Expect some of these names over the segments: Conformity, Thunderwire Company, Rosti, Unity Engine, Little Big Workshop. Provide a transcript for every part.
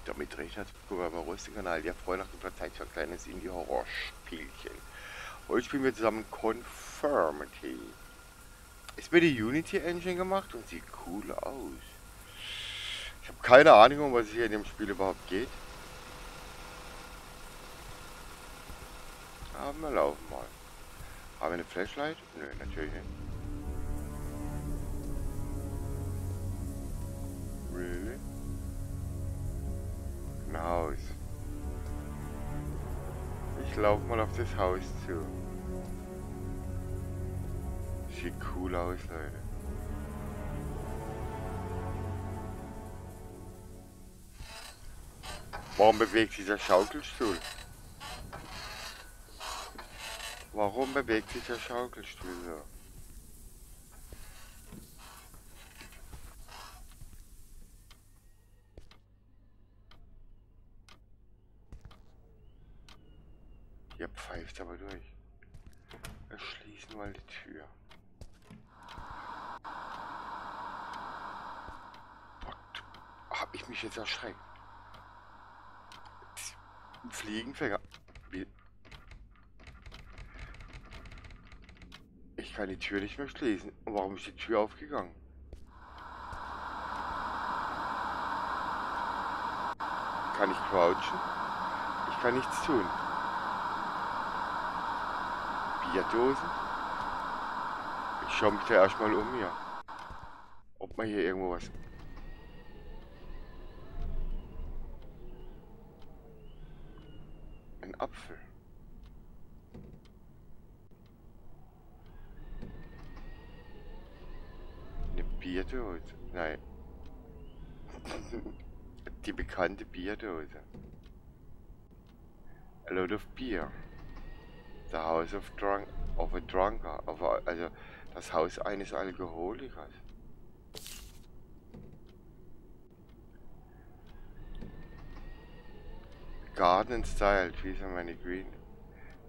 ich damit rechnet. Guck mal, Röstekanal, ja, Freunde, nach guter Zeit für ein kleines Indie-Horror-Spielchen. Heute spielen wir zusammen Conformity. Ist mir die Unity Engine gemacht und sieht cool aus. Ich habe keine Ahnung, um was es hier in dem Spiel überhaupt geht. Aber wir laufen mal. Haben wir eine Flashlight? Nö, natürlich nicht. Really? Ein Haus. Ich laufe mal auf das Haus zu. Sieht cool aus, Leute. Warum bewegt sich der Schaukelstuhl? Warum bewegt sich der Schaukelstuhl so? Ihr pfeift aber durch. Wir schließen mal die Tür. Hab ich mich jetzt erschreckt? Ein Fliegenfänger. Ich kann die Tür nicht mehr schließen. Und warum ist die Tür aufgegangen? Kann ich crouchen? Ich kann nichts tun. Bierdosen? Ich schaue mich da erstmal um hier. Ob man hier irgendwo was... Ein Apfel. Eine Bierdose? Nein. Die bekannte Bierdose. A lot of beer. The house of a drunkard. Also das Haus eines Alkoholikers. Garden style, trees are many green.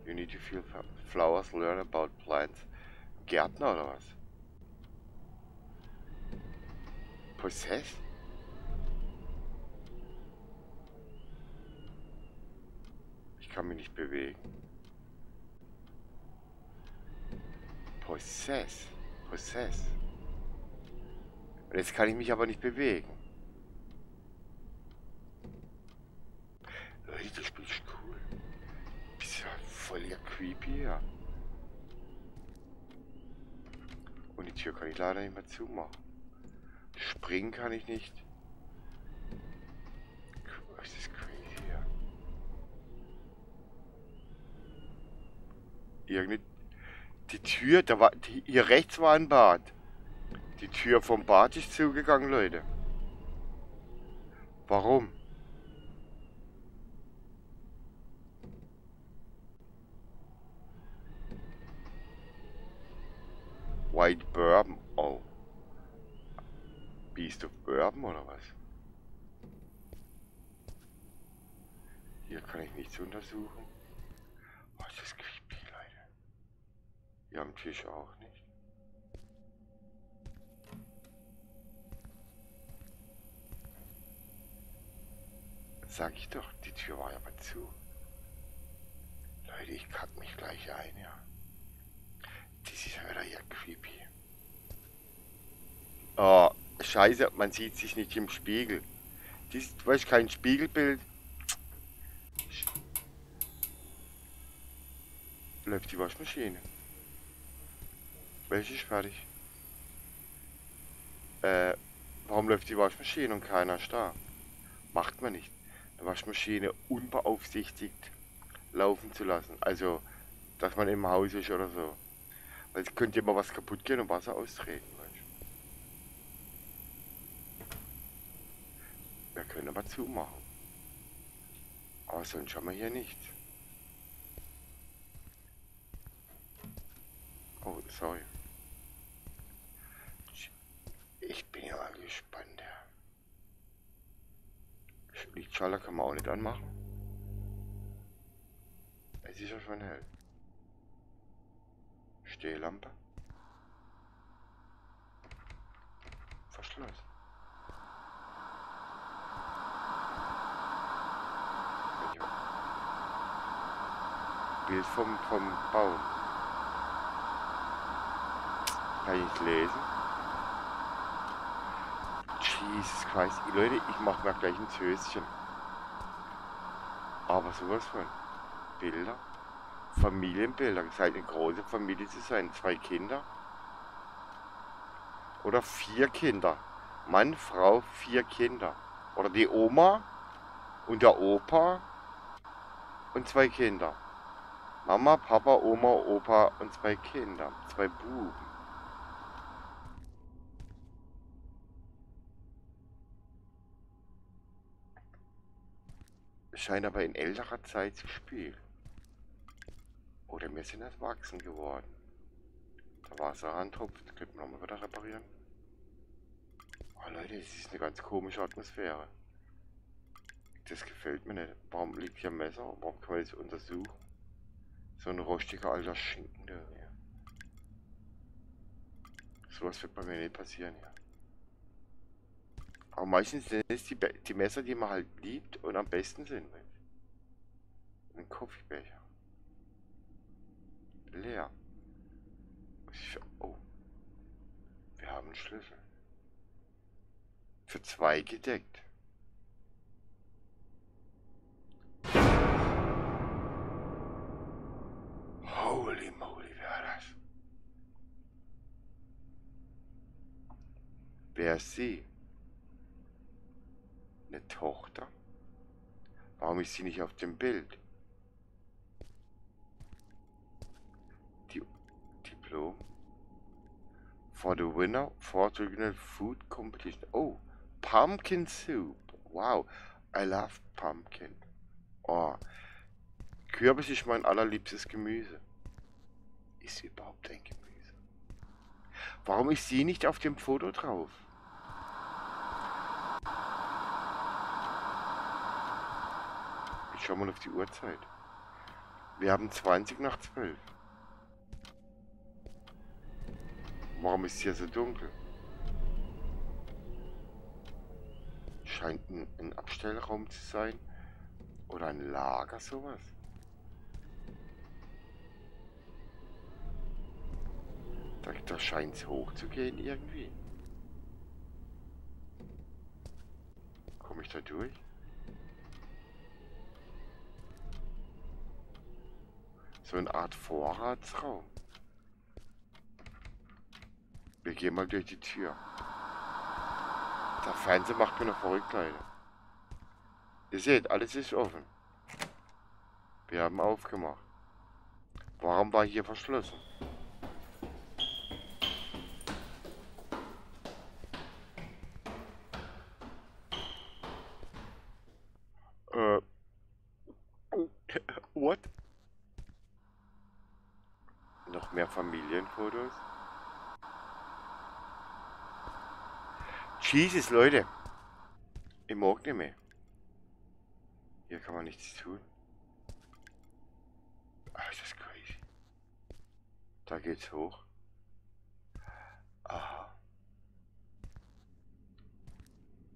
You need to feel flowers, learn about plants. Gärtner oder was? Possess? Ich kann mich nicht bewegen. Possess. Possess. Und jetzt kann ich mich aber nicht bewegen. Das Spiel ist cool. Bist ja voll ja creepy, ja. Und die Tür kann ich leider nicht mehr zumachen. Springen kann ich nicht. Das ist crazy, ja. Irgendeine... Die Tür, da war... Hier rechts war ein Bad. Die Tür vom Bad ist zugegangen, Leute. Warum? White Bourbon, oh. Beast of Bourbon oder was? Hier kann ich nichts untersuchen. Oh, das ist creepy, Leute. Hier am Tisch auch nicht. Sag ich doch, die Tür war ja mal zu. Leute, ich kack mich gleich ein, ja. Das ist wieder ja creepy. Oh, scheiße, man sieht sich nicht im Spiegel. Das ist, weißt du, kein Spiegelbild. Läuft die Waschmaschine. Welche ist fertig? Warum läuft die Waschmaschine und keiner ist da? Macht man nicht. Eine Waschmaschine unbeaufsichtigt laufen zu lassen. Also, dass man im Haus ist oder so. Weil es könnte immer was kaputt gehen und Wasser austreten. Wir können aber zumachen. Aber sonst haben wir hier nichts. Oh, sorry. Ich bin ja mal gespannt. Lichtschalter kann man auch nicht anmachen. Es ist ja schon hell. Stehlampe. Verschlossen. Bild vom Baum. Kann ich nicht lesen. Jesus Christ. Leute, ich mache mir gleich ein Töschen. Aber sowas von. Bilder. Familienbilder. Es scheint eine große Familie zu sein. 2 Kinder. Oder 4 Kinder. Mann, Frau, 4 Kinder. Oder die Oma und der Opa und 2 Kinder. Mama, Papa, Oma, Opa und 2 Kinder. 2 Buben. Scheint aber in älterer Zeit zu spielen. Oder wir sind erwachsen geworden. Da war es ein Handtopf, das könnten wir nochmal wieder reparieren. Oh Leute, das ist eine ganz komische Atmosphäre. Das gefällt mir nicht. Warum liegt hier ein Messer? Warum kann man das untersuchen? So ein rostiger alter Schinken da. Sowas wird bei mir nicht passieren hier. Aber meistens sind es die Messer, die man halt liebt und am besten sind. Ein Kaffeebecher. Leer. Oh. Wir haben einen Schlüssel. Für 2 gedeckt. Holy moly, wer war das? Wer ist sie? Eine Tochter? Warum ist sie nicht auf dem Bild? Diplom. For the winner for the regional food competition. Oh, pumpkin soup. Wow, I love pumpkin. Oh, Kürbis ist mein allerliebstes Gemüse. Ist überhaupt ein Gemüse? Warum ist sie nicht auf dem Foto drauf? Schau mal auf die Uhrzeit. Wir haben 12:20. Warum ist hier so dunkel? Scheint ein Abstellraum zu sein. Oder ein Lager, sowas. Da scheint es hoch zu gehen irgendwie. Komme ich da durch? So eine Art Vorratsraum. Wir gehen mal durch die Tür. Der Fernseher macht mir noch verrückt, Leute. Ihr seht, alles ist offen. Wir haben aufgemacht. Warum war hier verschlossen? What? Noch mehr Familienfotos. Jesus, Leute. Ich mag nicht mehr. Hier kann man nichts tun. Ach, ist das crazy. Da geht's hoch. Aha.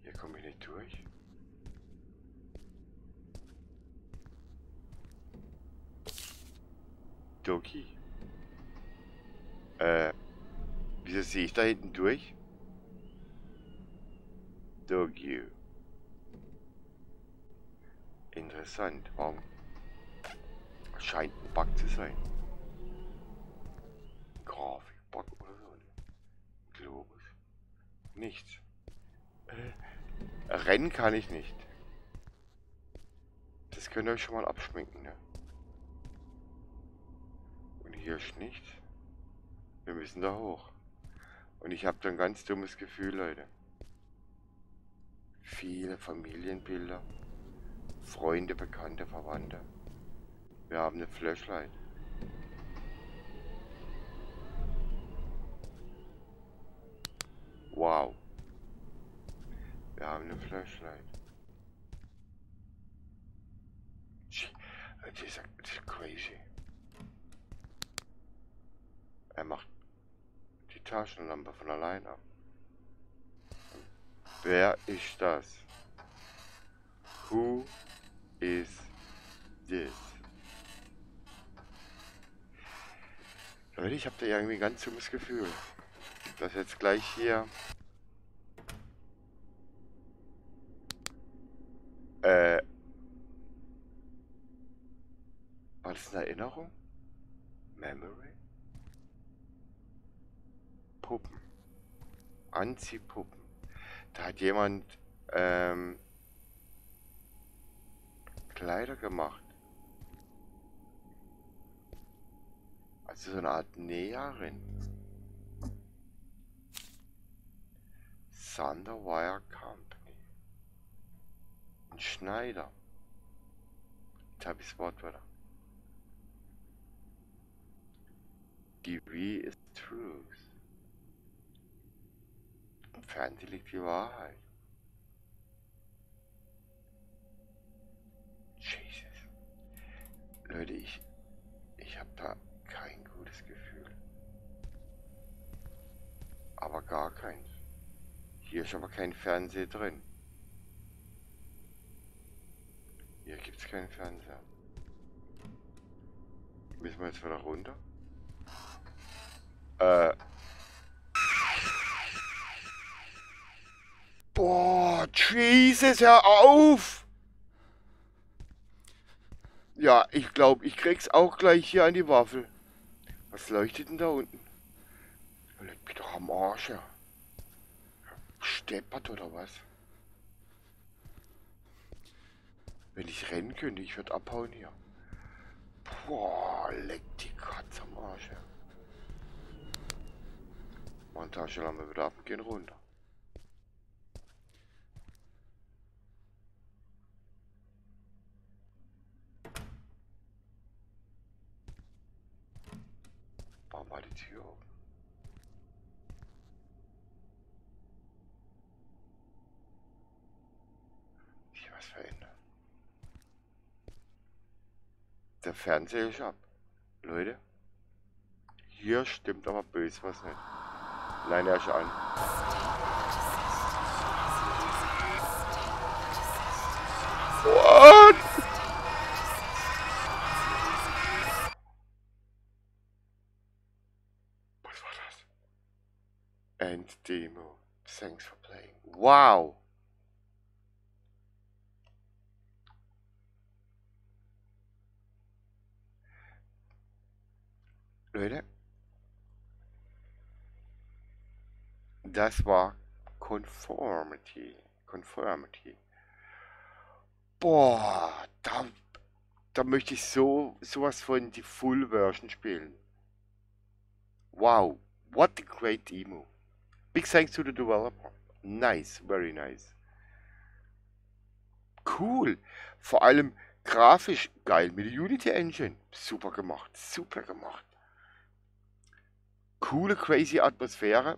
Hier komme ich nicht durch. Doki. Wieso sehe ich da hinten durch? Doki. Interessant. Warum? Scheint ein Bug zu sein. Grafikbug oder so. Globus. Nichts. Rennen kann ich nicht. Das könnt ihr euch schon mal abschminken, ne? Und hier ist nichts. Wir müssen da hoch. Und ich habe da ein ganz dummes Gefühl, Leute. Viele Familienbilder. Freunde, Bekannte, Verwandte. Wir haben eine Flashlight. Wow. Wir haben eine Flashlight. Das ist crazy. Er macht die Taschenlampe von allein ab. Wer ist das? Who is this? Leute, ich habe da irgendwie ein ganz dummes Gefühl, dass jetzt gleich hier war das eine Erinnerung? Memory? Puppen. Anziehpuppen. Da hat jemand Kleider gemacht. Also so eine Art Näherin. Thunderwire Company. Ein Schneider. Jetzt habe ich das Wort wieder. Die V ist Truth. Im Fernsehen liegt die Wahrheit. Jesus. Leute, ich habe da kein gutes Gefühl. Aber gar keins. Hier ist aber kein Fernseher drin. Hier gibt es keinen Fernseher. Müssen wir jetzt wieder runter? Boah, Jesus, hör auf! Ja, ich glaube, ich krieg's auch gleich hier an die Waffel. Was leuchtet denn da unten? Leck mich doch am Arsch, ja. Steppert oder was? Wenn ich rennen könnte, ich würde abhauen hier. Boah, leck die Katze am Arsch, ja. Montagelampe wieder ab und gehen runter. Warum war die Tür offen? Sich was verändert. Der Fernseher ist ab. Leute, hier stimmt aber böse was nicht. Nein, er ist an. What? Was war das? End Demo. Thanks for playing. Wow! Leute? Das war Conformity. Boah, da möchte ich sowas von die Full Version spielen. Wow, what a great demo. Big thanks to the developer. Nice, very nice. Cool. Vor allem grafisch geil mit der Unity Engine. Super gemacht, super gemacht. Coole, crazy Atmosphäre.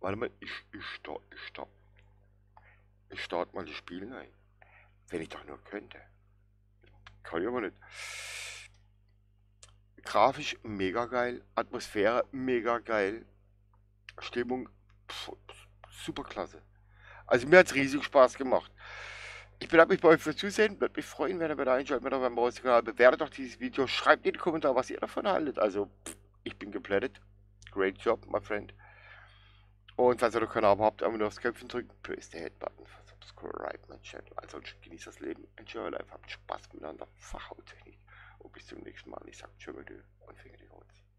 Warte mal, ich starte mal das Spiel ein. Wenn ich doch nur könnte. Kann ich aber nicht. Grafisch mega geil, Atmosphäre mega geil, Stimmung super klasse. Also mir hat es riesig Spaß gemacht. Ich bedanke mich bei euch fürs Zusehen, würde mich freuen, wenn ihr wieder einschaltet, wenn ihr beim Kanal bewertet doch dieses Video, schreibt in die Kommentare, was ihr davon haltet. Also ich bin geplättet. Great job, my friend. Und falls ihr noch keinen Abo habt, einfach nur aufs Köpfchen drücken, press the head button, subscribe my channel. Also genießt das Leben, enjoy life, habt Spaß miteinander, Fachhautechnik. Und bis zum nächsten Mal. Ich sag tschö und Finger die Holz.